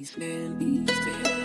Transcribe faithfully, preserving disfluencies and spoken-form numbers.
East End, East End.